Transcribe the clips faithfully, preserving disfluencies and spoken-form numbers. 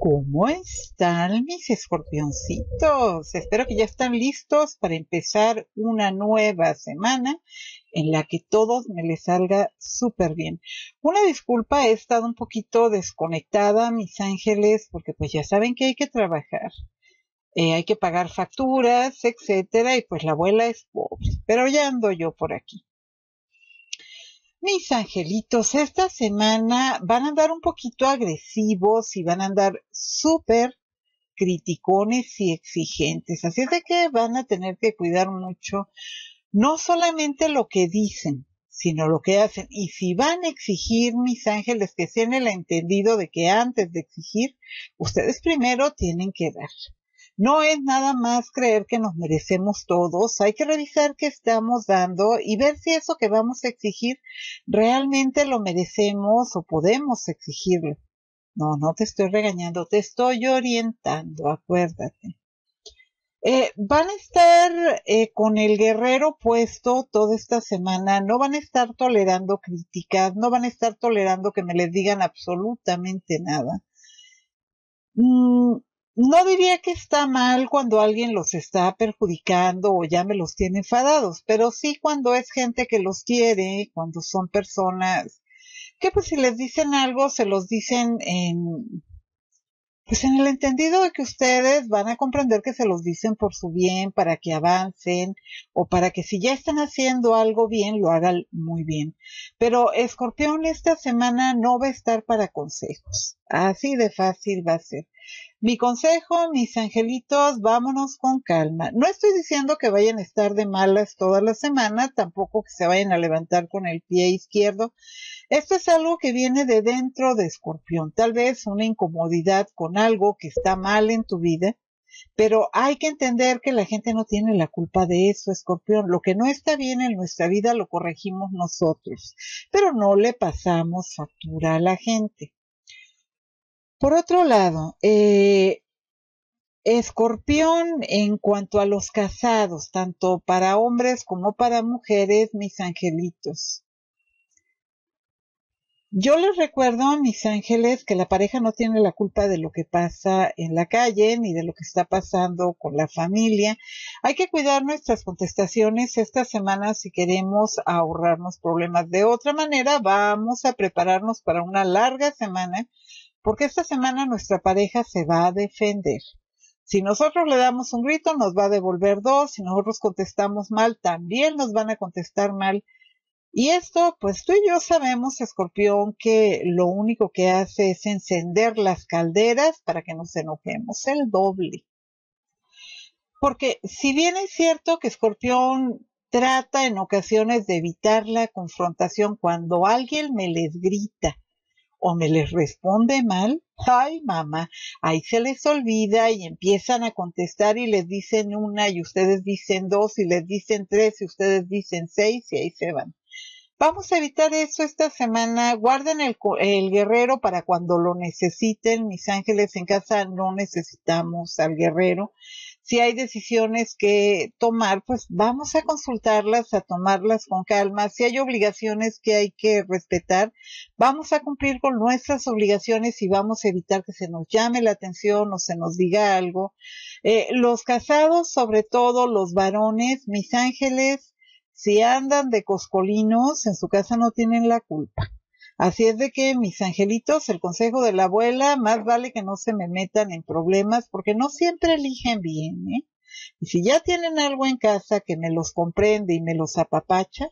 ¿Cómo están mis escorpioncitos? Espero que ya están listos para empezar una nueva semana en la que todos me les salga súper bien. Una disculpa, he estado un poquito desconectada, mis ángeles, porque pues ya saben que hay que trabajar. Eh, hay que pagar facturas, etcétera, y pues la abuela es pobre, pero ya ando yo por aquí. Mis angelitos, esta semana van a andar un poquito agresivos y van a andar súper criticones y exigentes. Así es de que van a tener que cuidar mucho, no solamente lo que dicen, sino lo que hacen. Y si van a exigir, mis ángeles, que sean el entendido de que antes de exigir, ustedes primero tienen que dar. No es nada más creer que nos merecemos todos, hay que revisar qué estamos dando y ver si eso que vamos a exigir realmente lo merecemos o podemos exigirlo. No, no te estoy regañando, te estoy orientando, acuérdate. Eh, van a estar eh, con el guerrero puesto toda esta semana, no van a estar tolerando críticas, no van a estar tolerando que me les digan absolutamente nada. Mm. No diría que está mal cuando alguien los está perjudicando o ya me los tiene enfadados, pero sí cuando es gente que los quiere, cuando son personas que pues si les dicen algo, se los dicen en, pues en el entendido de que ustedes van a comprender que se los dicen por su bien, para que avancen o para que si ya están haciendo algo bien, lo hagan muy bien. Pero Escorpión esta semana no va a estar para consejos, así de fácil va a ser. Mi consejo, mis angelitos, vámonos con calma. No estoy diciendo que vayan a estar de malas toda la semana, tampoco que se vayan a levantar con el pie izquierdo. Esto es algo que viene de dentro de Escorpión, tal vez una incomodidad con algo que está mal en tu vida, pero hay que entender que la gente no tiene la culpa de eso, Escorpión. Lo que no está bien en nuestra vida lo corregimos nosotros, pero no le pasamos factura a la gente. Por otro lado, eh, Escorpión, en cuanto a los casados, tanto para hombres como para mujeres, mis angelitos. Yo les recuerdo, mis ángeles, que la pareja no tiene la culpa de lo que pasa en la calle, ni de lo que está pasando con la familia. Hay que cuidar nuestras contestaciones esta semana si queremos ahorrarnos problemas. De otra manera, vamos a prepararnos para una larga semana, porque esta semana nuestra pareja se va a defender. Si nosotros le damos un grito, nos va a devolver dos. Si nosotros contestamos mal, también nos van a contestar mal. Y esto, pues tú y yo sabemos, Escorpión, que lo único que hace es encender las calderas para que nos enojemos el doble. Porque si bien es cierto que Escorpión trata en ocasiones de evitar la confrontación cuando alguien me les grita, o me les responde mal, ay mamá, ahí se les olvida y empiezan a contestar y les dicen una y ustedes dicen dos y les dicen tres y ustedes dicen seis y ahí se van. Vamos a evitar eso esta semana, guarden el, el guerrero para cuando lo necesiten, mis ángeles. En casa no necesitamos al guerrero. Si hay decisiones que tomar, pues vamos a consultarlas, a tomarlas con calma. Si hay obligaciones que hay que respetar, vamos a cumplir con nuestras obligaciones y vamos a evitar que se nos llame la atención o se nos diga algo. Eh, los casados, sobre todo los varones, mis ángeles, si andan de coscolinos, en su casa no tienen la culpa. Así es de que, mis angelitos, el consejo de la abuela, más vale que no se me metan en problemas porque no siempre eligen bien, ¿eh? Y si ya tienen algo en casa que me los comprende y me los apapacha,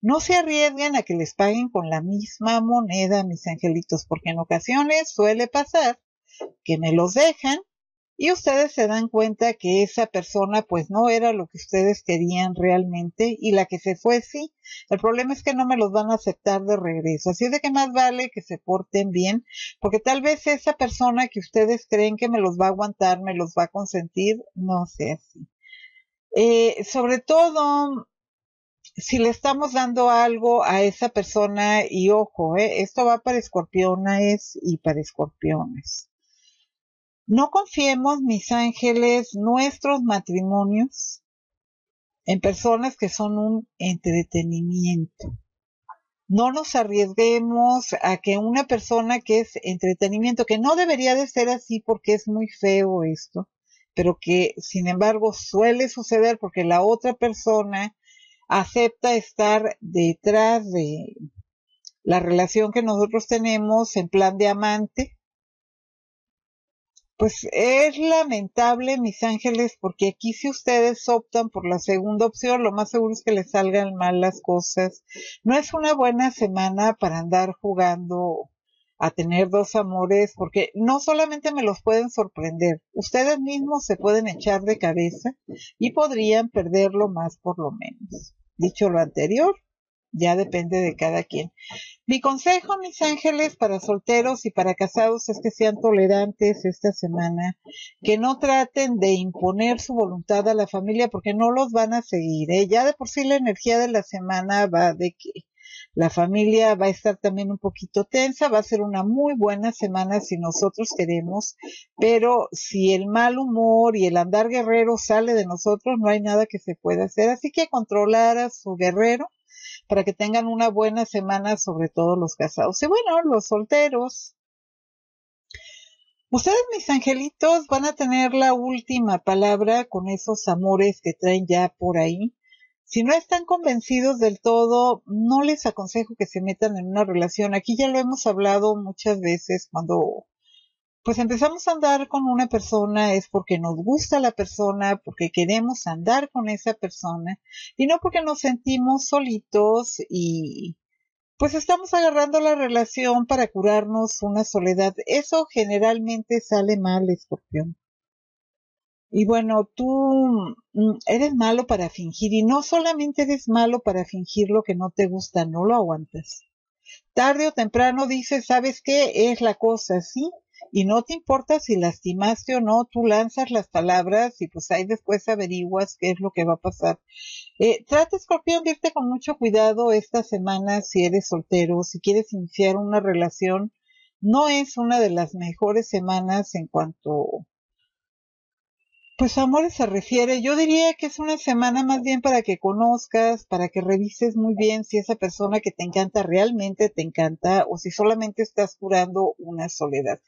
no se arriesguen a que les paguen con la misma moneda, mis angelitos, porque en ocasiones suele pasar que me los dejan y ustedes se dan cuenta que esa persona pues no era lo que ustedes querían realmente y la que se fue sí. El problema es que no me los van a aceptar de regreso. Así de que más vale que se porten bien, porque tal vez esa persona que ustedes creen que me los va a aguantar, me los va a consentir, no sea así. Eh, sobre todo, si le estamos dando algo a esa persona, y ojo, eh, esto va para escorpiones y para escorpiones. No confiemos, mis ángeles, nuestros matrimonios en personas que son un entretenimiento. no nos arriesguemos a que una persona que es entretenimiento, que no debería de ser así porque es muy feo esto, pero que sin embargo suele suceder porque la otra persona acepta estar detrás de la relación que nosotros tenemos en plan de amante, pues es lamentable, mis ángeles, porque aquí si ustedes optan por la segunda opción, lo más seguro es que les salgan mal las cosas. No es una buena semana para andar jugando a tener dos amores, porque no solamente me los pueden sorprender, ustedes mismos se pueden echar de cabeza y podrían perderlo más por lo menos. Dicho lo anterior, ya depende de cada quien. Mi consejo, mis ángeles, para solteros y para casados es que sean tolerantes esta semana, que no traten de imponer su voluntad a la familia porque no los van a seguir, ¿eh? Ya de por sí la energía de la semana va de que la familia va a estar también un poquito tensa, va a ser una muy buena semana si nosotros queremos, pero si el mal humor y el andar guerrero sale de nosotros, no hay nada que se pueda hacer. Así que controlar a su guerrero para que tengan una buena semana, sobre todo los casados. Y bueno, los solteros. Ustedes, mis angelitos, van a tener la última palabra con esos amores que traen ya por ahí. Si no están convencidos del todo, no les aconsejo que se metan en una relación. Aquí ya lo hemos hablado muchas veces. Cuando pues empezamos a andar con una persona es porque nos gusta la persona, porque queremos andar con esa persona y no porque nos sentimos solitos y pues estamos agarrando la relación para curarnos una soledad. Eso generalmente sale mal, Escorpión. Y bueno, tú eres malo para fingir, y no solamente eres malo para fingir lo que no te gusta, no lo aguantas. Tarde o temprano dices, ¿sabes qué? Es la cosa, ¿sí? Y no te importa si lastimaste o no, tú lanzas las palabras y pues ahí después averiguas qué es lo que va a pasar. Eh, trata, Escorpión, de irte con mucho cuidado esta semana si eres soltero, si quieres iniciar una relación. No es una de las mejores semanas en cuanto pues a amores se refiere. Yo diría que es una semana más bien para que conozcas, para que revises muy bien si esa persona que te encanta realmente te encanta o si solamente estás curando una soledad.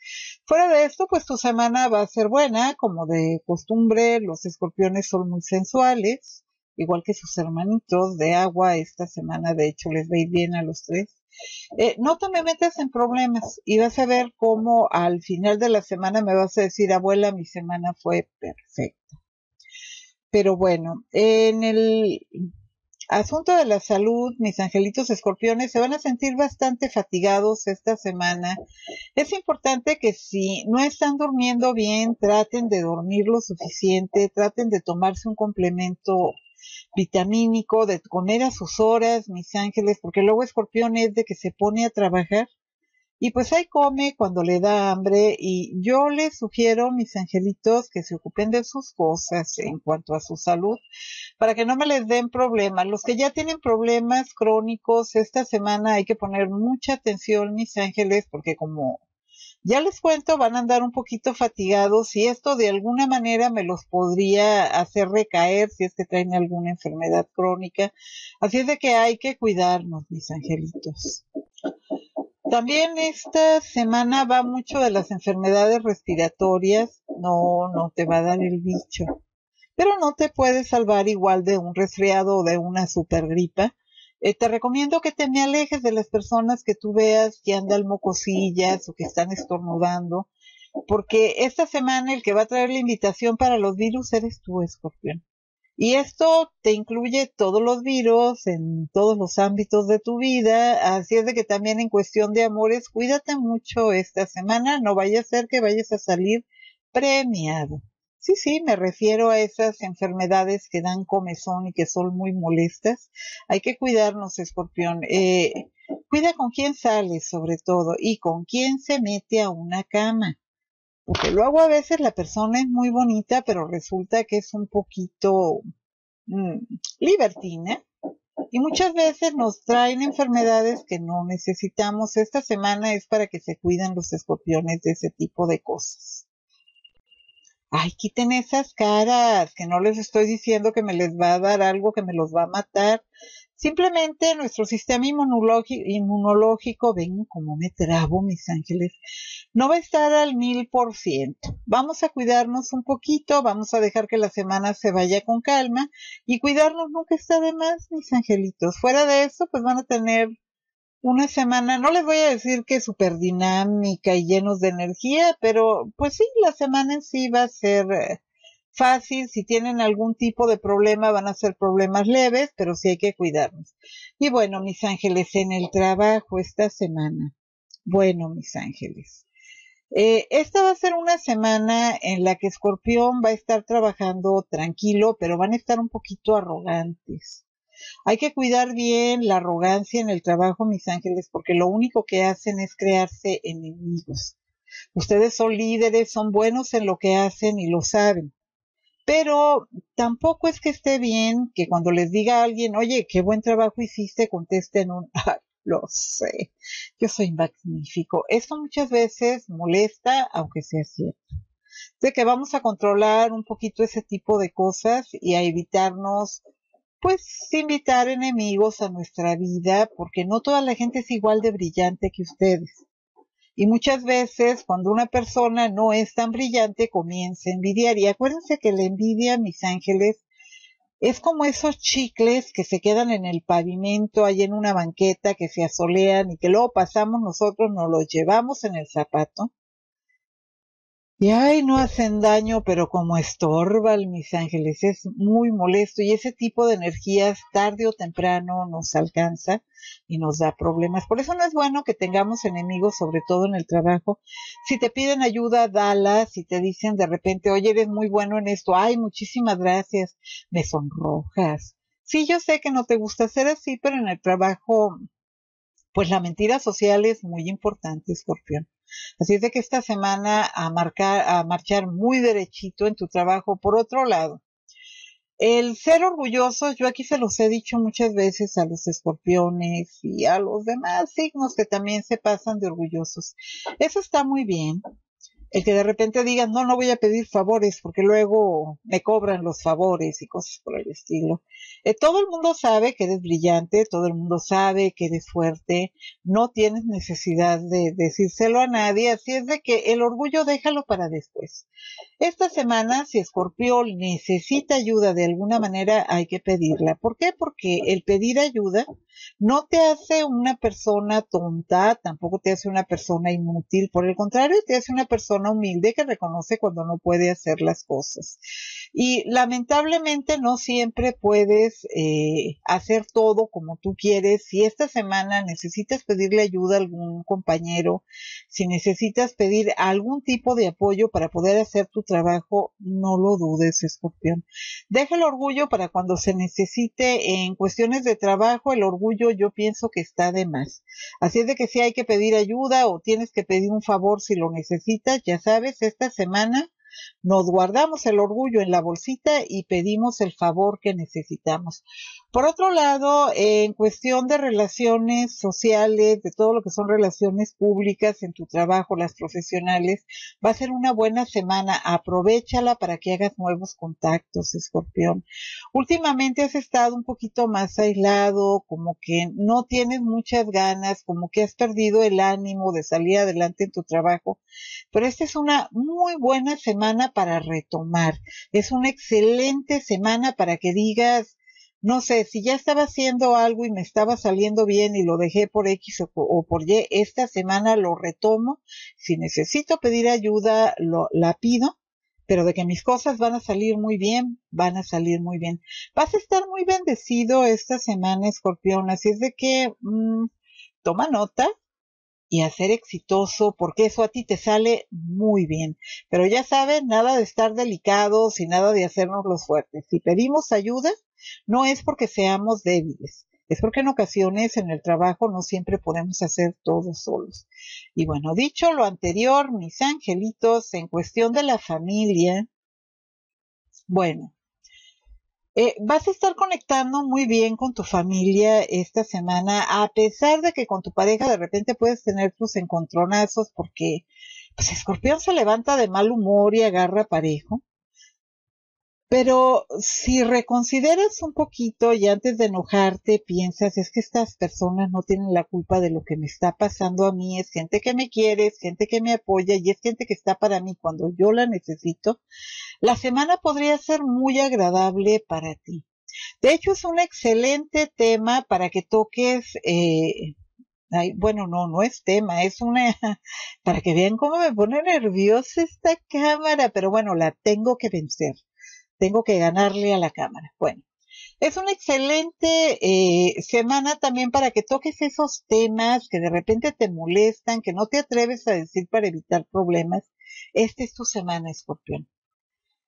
Fuera de esto, pues tu semana va a ser buena, como de costumbre. Los escorpiones son muy sensuales, igual que sus hermanitos de agua. Esta semana, de hecho, les va a ir bien a los tres. Eh, no te me metas en problemas y vas a ver cómo al final de la semana me vas a decir, abuela, mi semana fue perfecta. Pero bueno, en el asunto de la salud, mis angelitos escorpiones se van a sentir bastante fatigados esta semana. Es importante que si no están durmiendo bien, traten de dormir lo suficiente, traten de tomarse un complemento vitamínico, de comer a sus horas, mis ángeles, porque luego Escorpión es de que se pone a trabajar y pues ahí come cuando le da hambre, y yo les sugiero, mis angelitos, que se ocupen de sus cosas en cuanto a su salud para que no me les den problemas. Los que ya tienen problemas crónicos, esta semana hay que poner mucha atención, mis ángeles, porque como ya les cuento, van a andar un poquito fatigados y esto de alguna manera me los podría hacer recaer si es que traen alguna enfermedad crónica. Así es de que hay que cuidarnos, mis angelitos. También esta semana va mucho de las enfermedades respiratorias. No, no te va a dar el bicho, pero no te puedes salvar igual de un resfriado o de una supergripa. Eh, te recomiendo que te me alejes de las personas que tú veas que andan mocosillas o que están estornudando, porque esta semana el que va a traer la invitación para los virus eres tú, Escorpión. Y esto te incluye todos los virus en todos los ámbitos de tu vida, así es de que también en cuestión de amores, cuídate mucho esta semana, no vaya a ser que vayas a salir premiado. Sí, sí, me refiero a esas enfermedades que dan comezón y que son muy molestas. Hay que cuidarnos, Escorpión. Eh, cuida con quién sales, sobre todo, y con quién se mete a una cama. Porque luego a veces la persona es muy bonita, pero resulta que es un poquito mm, libertina. Y muchas veces nos traen enfermedades que no necesitamos. Esta semana es para que se cuiden los escorpiones de ese tipo de cosas. Ay, quiten esas caras, que no les estoy diciendo que me les va a dar algo que me los va a matar. Simplemente nuestro sistema inmunológico, ven como me trabo, mis ángeles, no va a estar al mil por ciento. Vamos a cuidarnos un poquito, vamos a dejar que la semana se vaya con calma y cuidarnos nunca está de más, mis angelitos. Fuera de eso, pues van a tener una semana, no les voy a decir que súper dinámica y llenos de energía, pero pues sí, la semana en sí va a ser... Eh, fácil, si tienen algún tipo de problema van a ser problemas leves, pero sí hay que cuidarnos. Y bueno, mis ángeles, en el trabajo esta semana, bueno, mis ángeles, eh, esta va a ser una semana en la que Escorpión va a estar trabajando tranquilo, pero van a estar un poquito arrogantes. Hay que cuidar bien la arrogancia en el trabajo, mis ángeles, porque lo único que hacen es crearse enemigos. Ustedes son líderes, son buenos en lo que hacen y lo saben. Pero tampoco es que esté bien que cuando les diga a alguien, oye, qué buen trabajo hiciste, contesten un, ah, lo sé, yo soy magnífico. Esto muchas veces molesta, aunque sea cierto. De que vamos a controlar un poquito ese tipo de cosas y a evitarnos, pues, invitar enemigos a nuestra vida, porque no toda la gente es igual de brillante que ustedes. Y muchas veces, cuando una persona no es tan brillante, comienza a envidiar. Y acuérdense que la envidia, mis ángeles, es como esos chicles que se quedan en el pavimento, ahí en una banqueta, que se asolean y que luego pasamos nosotros, nos los llevamos en el zapato. Y ay, no hacen daño, pero como estorban, mis ángeles, es muy molesto. Y ese tipo de energías tarde o temprano nos alcanza y nos da problemas. Por eso no es bueno que tengamos enemigos, sobre todo en el trabajo. Si te piden ayuda, dala. Si te dicen de repente, oye, eres muy bueno en esto. Ay, muchísimas gracias. Me sonrojas. Sí, yo sé que no te gusta ser así, pero en el trabajo, pues la mentira social es muy importante, Escorpión. Así es de que esta semana a marcar, a marchar muy derechito en tu trabajo. Por otro lado, el ser orgulloso, yo aquí se los he dicho muchas veces a los escorpiones y a los demás signos que también se pasan de orgullosos. Eso está muy bien. El que de repente digan, no, no voy a pedir favores porque luego me cobran los favores y cosas por el estilo. Eh, todo el mundo sabe que eres brillante, todo el mundo sabe que eres fuerte, no tienes necesidad de decírselo a nadie, así es de que el orgullo déjalo para después. Esta semana, si Escorpión necesita ayuda de alguna manera, hay que pedirla. ¿Por qué? Porque el pedir ayuda no te hace una persona tonta, tampoco te hace una persona inútil, por el contrario, te hace una persona humilde que reconoce cuando no puede hacer las cosas. Y lamentablemente no siempre puedes eh, hacer todo como tú quieres. Si esta semana necesitas pedirle ayuda a algún compañero, si necesitas pedir algún tipo de apoyo para poder hacer tu trabajo, no lo dudes, Escorpión. Deja el orgullo para cuando se necesite en cuestiones de trabajo. El orgullo yo pienso que está de más. Así es de que si hay que pedir ayuda o tienes que pedir un favor si lo necesitas, ya sabes, esta semana nos guardamos el orgullo en la bolsita y pedimos el favor que necesitamos. Por otro lado, en cuestión de relaciones sociales, de todo lo que son relaciones públicas en tu trabajo, las profesionales, va a ser una buena semana. Aprovéchala para que hagas nuevos contactos, Escorpión. Últimamente has estado un poquito más aislado, como que no tienes muchas ganas, como que has perdido el ánimo de salir adelante en tu trabajo. Pero esta es una muy buena semana para retomar. Es una excelente semana para que digas, no sé, si ya estaba haciendo algo y me estaba saliendo bien y lo dejé por X o, o por Y, esta semana lo retomo. Si necesito pedir ayuda, lo, la pido, pero de que mis cosas van a salir muy bien, van a salir muy bien. Vas a estar muy bendecido esta semana, Escorpión, así es de que mmm, toma nota. Y a ser exitoso, porque eso a ti te sale muy bien. Pero ya saben, nada de estar delicados y nada de hacernos los fuertes. Si pedimos ayuda, no es porque seamos débiles. Es porque en ocasiones en el trabajo no siempre podemos hacer todo solos. Y bueno, dicho lo anterior, mis angelitos, en cuestión de la familia, bueno, Eh, vas a estar conectando muy bien con tu familia esta semana, a pesar de que con tu pareja de repente puedes tener tus encontronazos porque pues Escorpión se levanta de mal humor y agarra parejo. Pero si reconsideras un poquito y antes de enojarte piensas, es que estas personas no tienen la culpa de lo que me está pasando a mí, es gente que me quiere, es gente que me apoya y es gente que está para mí cuando yo la necesito, la semana podría ser muy agradable para ti. De hecho, es un excelente tema para que toques, eh, ay, bueno, no, no es tema, es una, para que vean cómo me pone nerviosa esta cámara, pero bueno, la tengo que vencer. Tengo que ganarle a la cámara. Bueno, es una excelente eh, semana también para que toques esos temas que de repente te molestan, que no te atreves a decir para evitar problemas. Esta es tu semana, Escorpión.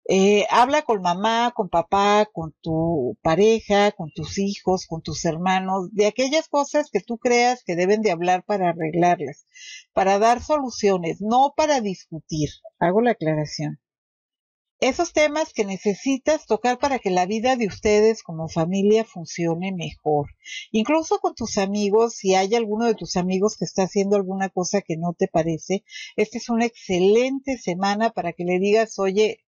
Eh, habla con mamá, con papá, con tu pareja, con tus hijos, con tus hermanos, de aquellas cosas que tú creas que deben de hablar para arreglarlas, para dar soluciones, no para discutir. Hago la aclaración. Esos temas que necesitas tocar para que la vida de ustedes como familia funcione mejor. Incluso con tus amigos, si hay alguno de tus amigos que está haciendo alguna cosa que no te parece, esta es una excelente semana para que le digas, oye,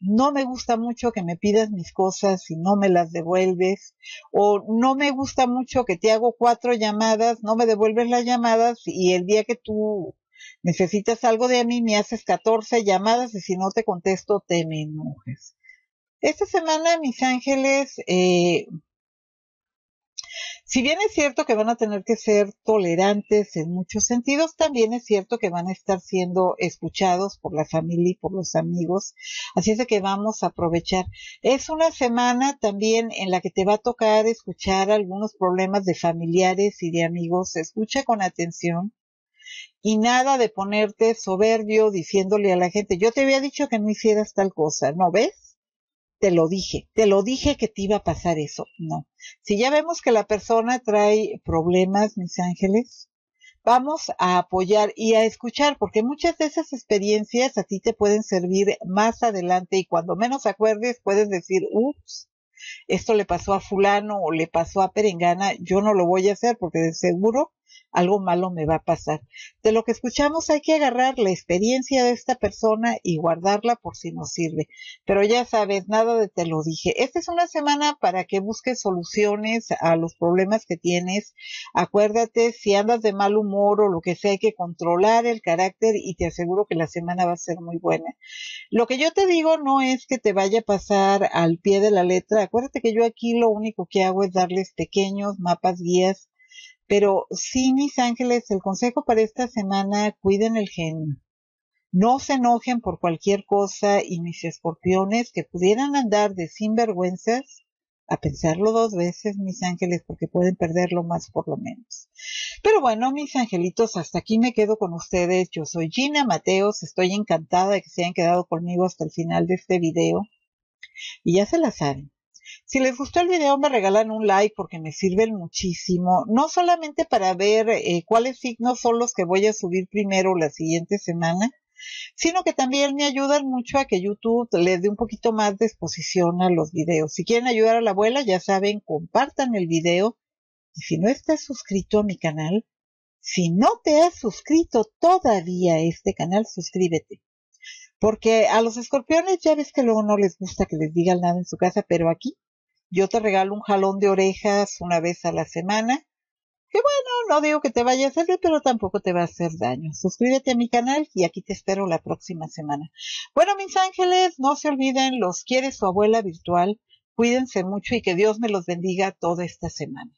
no me gusta mucho que me pidas mis cosas y no me las devuelves, o no me gusta mucho que te hago cuatro llamadas, no me devuelves las llamadas y el día que tú necesitas algo de mí, me haces catorce llamadas y si no te contesto te me enojes. Esta semana, mis ángeles, eh, si bien es cierto que van a tener que ser tolerantes en muchos sentidos, también es cierto que van a estar siendo escuchados por la familia y por los amigos. Así es de que vamos a aprovechar. Es una semana también en la que te va a tocar escuchar algunos problemas de familiares y de amigos. Escucha con atención. Y nada de ponerte soberbio diciéndole a la gente, yo te había dicho que no hicieras tal cosa, ¿no ves? Te lo dije, te lo dije que te iba a pasar eso. No, si ya vemos que la persona trae problemas, mis ángeles, vamos a apoyar y a escuchar, porque muchas de esas experiencias a ti te pueden servir más adelante y cuando menos acuerdes puedes decir, ups, esto le pasó a fulano o le pasó a perengana, yo no lo voy a hacer porque de seguro algo malo me va a pasar. De lo que escuchamos hay que agarrar la experiencia de esta persona y guardarla por si nos sirve. Pero ya sabes, nada de te lo dije. Esta es una semana para que busques soluciones a los problemas que tienes. Acuérdate, si andas de mal humor o lo que sea, hay que controlar el carácter y te aseguro que la semana va a ser muy buena. Lo que yo te digo no es que te vaya a pasar al pie de la letra. Acuérdate que yo aquí lo único que hago es darles pequeños mapas, guías. Pero sí, mis ángeles, el consejo para esta semana, cuiden el genio. No se enojen por cualquier cosa y mis escorpiones que pudieran andar de sinvergüenzas, a pensarlo dos veces, mis ángeles, porque pueden perderlo más por lo menos. Pero bueno, mis angelitos, hasta aquí me quedo con ustedes. Yo soy Gina Mateos, estoy encantada de que se hayan quedado conmigo hasta el final de este video. Y ya se la saben. Si les gustó el video me regalan un like porque me sirven muchísimo, no solamente para ver eh, cuáles signos son los que voy a subir primero la siguiente semana, sino que también me ayudan mucho a que YouTube les dé un poquito más de exposición a los videos. Si quieren ayudar a la abuela, ya saben, compartan el video. Y si no estás suscrito a mi canal, si no te has suscrito todavía a este canal, suscríbete. Porque a los escorpiones ya ves que luego no les gusta que les digan nada en su casa, pero aquí yo te regalo un jalón de orejas una vez a la semana. Que bueno, no digo que te vaya a hacer, pero tampoco te va a hacer daño. Suscríbete a mi canal y aquí te espero la próxima semana. Bueno, mis ángeles, no se olviden, los quiere su abuela virtual. Cuídense mucho y que Dios me los bendiga toda esta semana.